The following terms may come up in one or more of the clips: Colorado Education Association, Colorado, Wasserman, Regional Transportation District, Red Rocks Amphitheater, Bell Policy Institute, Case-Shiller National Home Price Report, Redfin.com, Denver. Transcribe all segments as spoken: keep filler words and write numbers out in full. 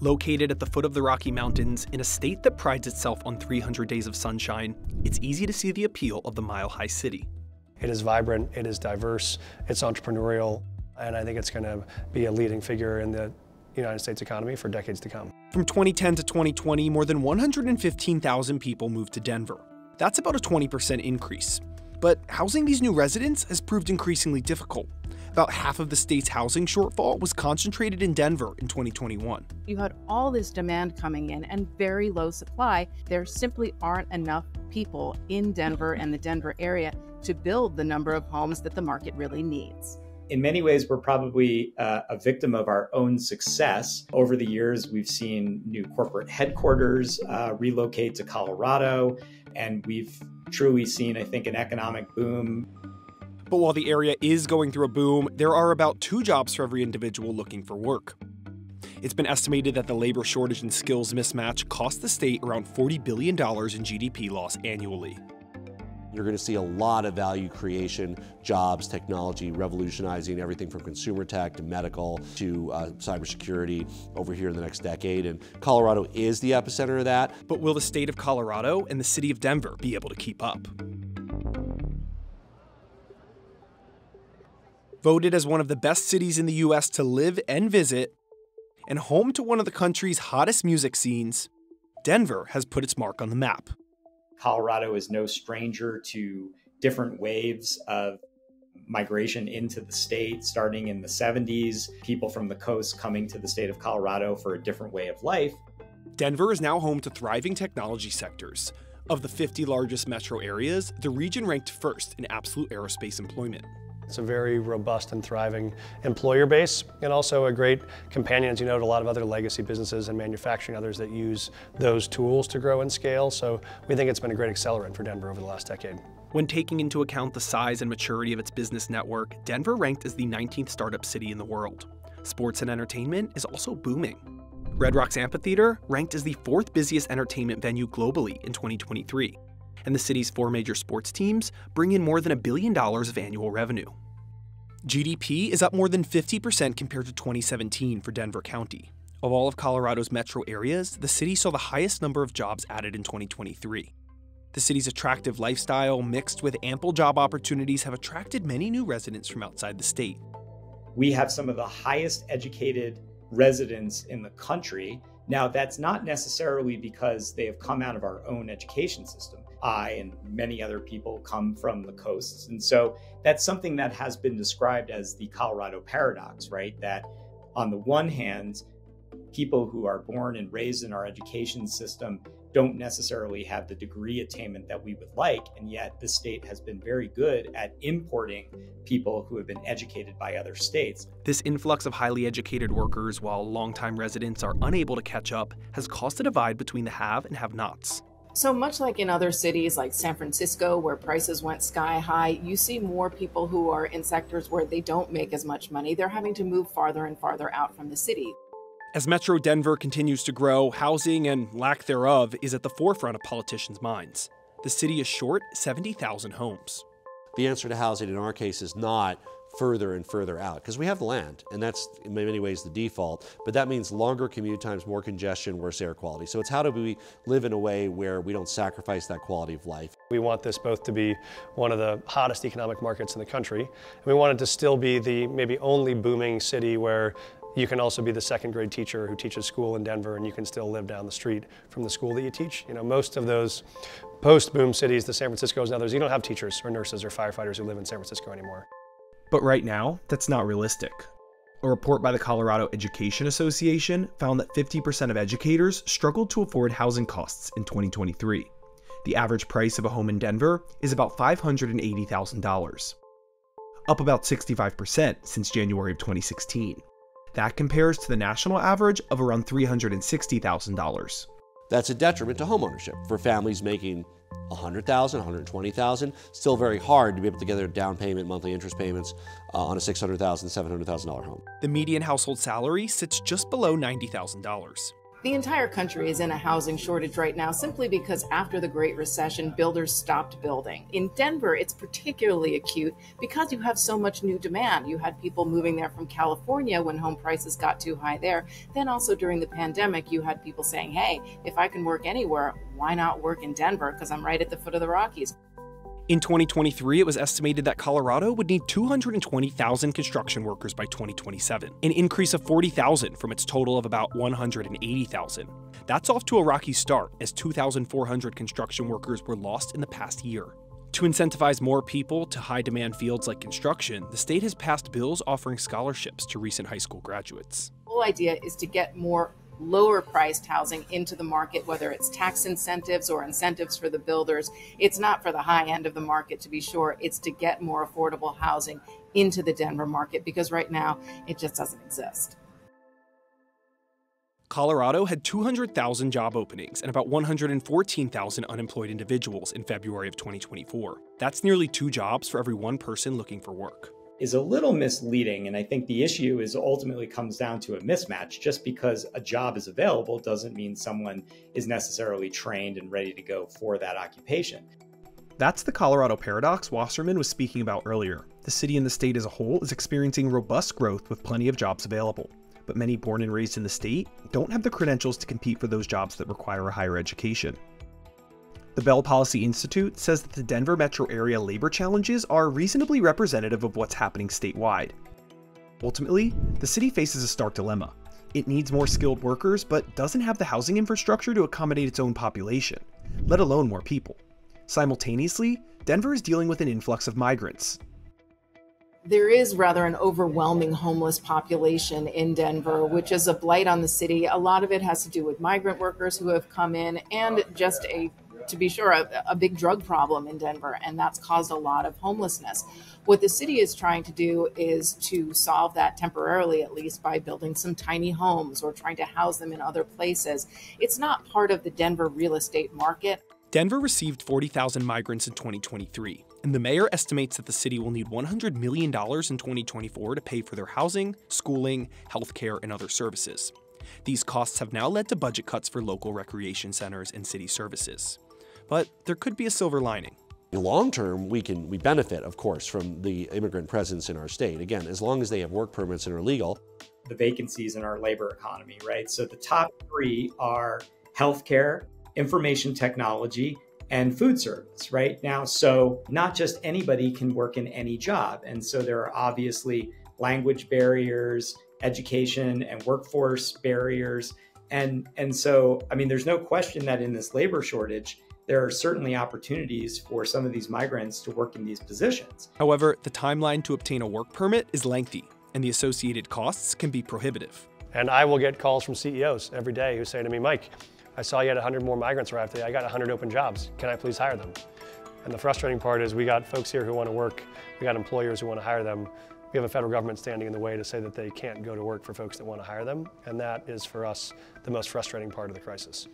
Located at the foot of the Rocky Mountains, in a state that prides itself on three hundred days of sunshine, it's easy to see the appeal of the Mile High City. It is vibrant, it is diverse, it's entrepreneurial, and I think it's going to be a leading figure in the United States economy for decades to come. From twenty ten to twenty twenty, more than one hundred fifteen thousand people moved to Denver. That's about a twenty percent increase. But housing these new residents has proved increasingly difficult. About half of the state's housing shortfall was concentrated in Denver in twenty twenty-one. You had all this demand coming in and very low supply. There simply aren't enough people in Denver and the Denver area to build the number of homes that the market really needs. In many ways, we're probably uh, a victim of our own success. Over the years, we've seen new corporate headquarters uh, relocate to Colorado, and we've truly seen, I think, an economic boom. But while the area is going through a boom, there are about two jobs for every individual looking for work. It's been estimated that the labor shortage and skills mismatch cost the state around forty billion dollars in G D P loss annually. You're going to see a lot of value creation, jobs, technology, revolutionizing everything from consumer tech to medical to uh, cybersecurity over here in the next decade. And Colorado is the epicenter of that. But will the state of Colorado and the city of Denver be able to keep up? Voted as one of the best cities in the U S to live and visit, and home to one of the country's hottest music scenes, Denver has put its mark on the map. Colorado is no stranger to different waves of migration into the state, starting in the seventies, people from the coast coming to the state of Colorado for a different way of life. Denver is now home to thriving technology sectors. Of the fifty largest metro areas, the region ranked first in absolute aerospace employment. It's a very robust and thriving employer base, and also a great companion, as you know, to a lot of other legacy businesses and manufacturing, others that use those tools to grow and scale. So we think it's been a great accelerant for Denver over the last decade. When taking into account the size and maturity of its business network, Denver ranked as the nineteenth startup city in the world. Sports and entertainment is also booming. Red Rocks Amphitheater ranked as the fourth busiest entertainment venue globally in twenty twenty-three. And the city's four major sports teams bring in more than a billion dollars of annual revenue. G D P is up more than fifty percent compared to twenty seventeen for Denver County. Of all of Colorado's metro areas, the city saw the highest number of jobs added in twenty twenty-three. The city's attractive lifestyle, mixed with ample job opportunities, have attracted many new residents from outside the state. We have some of the highest educated residents in the country. Now, that's not necessarily because they have come out of our own education system. I and many other people come from the coasts. And so that's something that has been described as the Colorado paradox, right? That on the one hand, people who are born and raised in our education system don't necessarily have the degree attainment that we would like. And yet the state has been very good at importing people who have been educated by other states. This influx of highly educated workers, while longtime residents are unable to catch up, has caused a divide between the have and have-nots. So much like in other cities like San Francisco, where prices went sky high, you see more people who are in sectors where they don't make as much money. They're having to move farther and farther out from the city. As Metro Denver continues to grow, housing and lack thereof is at the forefront of politicians' minds. The city is short seventy thousand homes. The answer to housing in our case is not further and further out, because we have land, and that's in many ways the default, but that means longer commute times, more congestion, worse air quality. So it's how do we live in a way where we don't sacrifice that quality of life. We want this both to be one of the hottest economic markets in the country, and we want it to still be the maybe only booming city where you can also be the second grade teacher who teaches school in Denver, and you can still live down the street from the school that you teach. You know, most of those post-boom cities, the San Franciscos and others, you don't have teachers or nurses or firefighters who live in San Francisco anymore. But right now, that's not realistic. A report by the Colorado Education Association found that fifty percent of educators struggled to afford housing costs in twenty twenty-three. The average price of a home in Denver is about five hundred eighty thousand dollars, up about sixty-five percent since January of twenty sixteen. That compares to the national average of around three hundred sixty thousand dollars. That's a detriment to homeownership. For families making one hundred thousand dollars, one hundred twenty thousand dollars, still very hard to be able to get their down payment, monthly interest payments uh, on a six hundred thousand dollars, seven hundred thousand dollars home. The median household salary sits just below ninety thousand dollars. The entire country is in a housing shortage right now simply because after the Great Recession, builders stopped building. In Denver, it's particularly acute because you have so much new demand. You had people moving there from California when home prices got too high there. Then also during the pandemic, you had people saying, hey, if I can work anywhere, why not work in Denver? Because I'm right at the foot of the Rockies. In twenty twenty-three, it was estimated that Colorado would need two hundred twenty thousand construction workers by twenty twenty-seven, an increase of forty thousand from its total of about one hundred eighty thousand. That's off to a rocky start, as two thousand four hundred construction workers were lost in the past year. To incentivize more people to high-demand fields like construction, the state has passed bills offering scholarships to recent high school graduates. The whole idea is to get more lower-priced housing into the market, whether it's tax incentives or incentives for the builders. It's not for the high end of the market, to be sure. It's to get more affordable housing into the Denver market, because right now it just doesn't exist. Colorado had two hundred thousand job openings and about one hundred fourteen thousand unemployed individuals in February of twenty twenty-four. That's nearly two jobs for every one person looking for work. Is a little misleading, and I think the issue is ultimately comes down to a mismatch. Just because a job is available doesn't mean someone is necessarily trained and ready to go for that occupation. That's the Colorado paradox Wasserman was speaking about earlier. The city and the state as a whole is experiencing robust growth with plenty of jobs available, but many born and raised in the state don't have the credentials to compete for those jobs that require a higher education. The Bell Policy Institute says that the Denver metro area labor challenges are reasonably representative of what's happening statewide. Ultimately, the city faces a stark dilemma. It needs more skilled workers, but doesn't have the housing infrastructure to accommodate its own population, let alone more people. Simultaneously, Denver is dealing with an influx of migrants. There is rather an overwhelming homeless population in Denver, which is a blight on the city. A lot of it has to do with migrant workers who have come in and just a to be sure, a, a big drug problem in Denver, and that's caused a lot of homelessness. What the city is trying to do is to solve that temporarily, at least, by building some tiny homes or trying to house them in other places. It's not part of the Denver real estate market. Denver received forty thousand migrants in twenty twenty-three, and the mayor estimates that the city will need one hundred million dollars in twenty twenty-four to pay for their housing, schooling, healthcare, and other services. These costs have now led to budget cuts for local recreation centers and city services. But there could be a silver lining. Long term, we can we benefit, of course, from the immigrant presence in our state. Again, as long as they have work permits and are legal. The vacancies in our labor economy, right? So the top three are healthcare, information technology, and food service right now. So not just anybody can work in any job. And so there are obviously language barriers, education and workforce barriers. And, and so, I mean, there's no question that in this labor shortage, there are certainly opportunities for some of these migrants to work in these positions. However, the timeline to obtain a work permit is lengthy, and the associated costs can be prohibitive. And I will get calls from C E Os every day who say to me, Mike, I saw you had one hundred more migrants arrive today. I got one hundred open jobs. Can I please hire them? And the frustrating part is we got folks here who want to work. We got employers who want to hire them. We have a federal government standing in the way to say that they can't go to work for folks that want to hire them. And that is, for us, the most frustrating part of the crisis.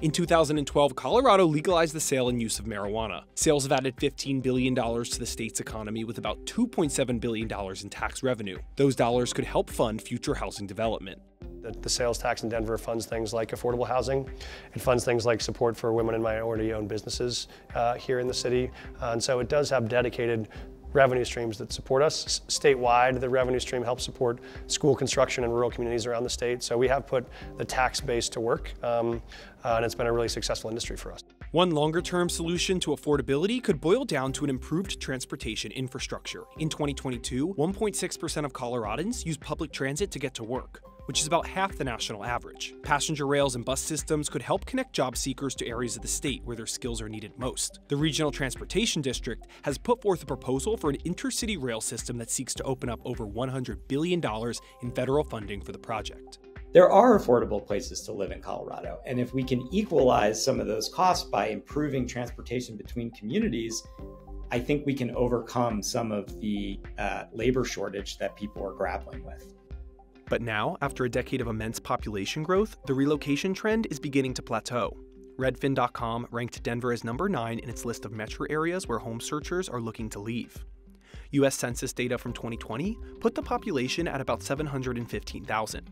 In two thousand twelve, Colorado legalized the sale and use of marijuana. Sales have added fifteen billion dollars to the state's economy, with about two point seven billion dollars in tax revenue. Those dollars could help fund future housing development. The, the sales tax in Denver funds things like affordable housing. It funds things like support for women and minority-owned businesses uh, here in the city. Uh, and so it does have dedicated revenue streams that support us. Statewide, the revenue stream helps support school construction in rural communities around the state. So we have put the tax base to work, um, uh, and it's been a really successful industry for us. One longer-term solution to affordability could boil down to an improved transportation infrastructure. In twenty twenty-two, one point six percent of Coloradans used public transit to get to work, which is about half the national average. Passenger rails and bus systems could help connect job seekers to areas of the state where their skills are needed most. The Regional Transportation District has put forth a proposal for an intercity rail system that seeks to open up over one hundred billion dollars in federal funding for the project. There are affordable places to live in Colorado, and if we can equalize some of those costs by improving transportation between communities, I think we can overcome some of the uh, labor shortage that people are grappling with. But now, after a decade of immense population growth, the relocation trend is beginning to plateau. Redfin dot com ranked Denver as number nine in its list of metro areas where home searchers are looking to leave. U S Census data from twenty twenty put the population at about seven hundred fifteen thousand.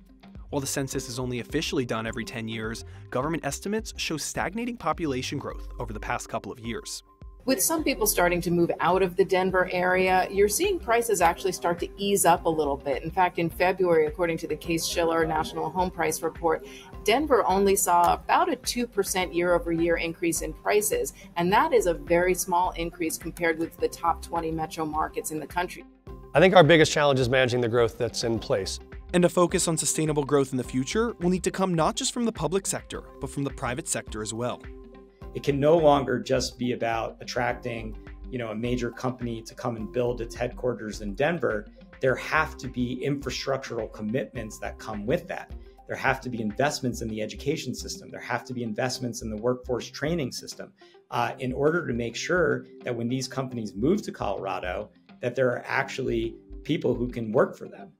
While the census is only officially done every ten years, government estimates show stagnating population growth over the past couple of years. With some people starting to move out of the Denver area, you're seeing prices actually start to ease up a little bit. In fact, in February, according to the Case-Shiller National Home Price Report, Denver only saw about a two percent year-over-year increase in prices, and that is a very small increase compared with the top twenty metro markets in the country. I think our biggest challenge is managing the growth that's in place. And a focus on sustainable growth in the future will need to come not just from the public sector, but from the private sector as well. It can no longer just be about attracting, you know, a major company to come and build its headquarters in Denver. There have to be infrastructural commitments that come with that. There have to be investments in the education system. There have to be investments in the workforce training system uh, in order to make sure that when these companies move to Colorado, that there are actually people who can work for them.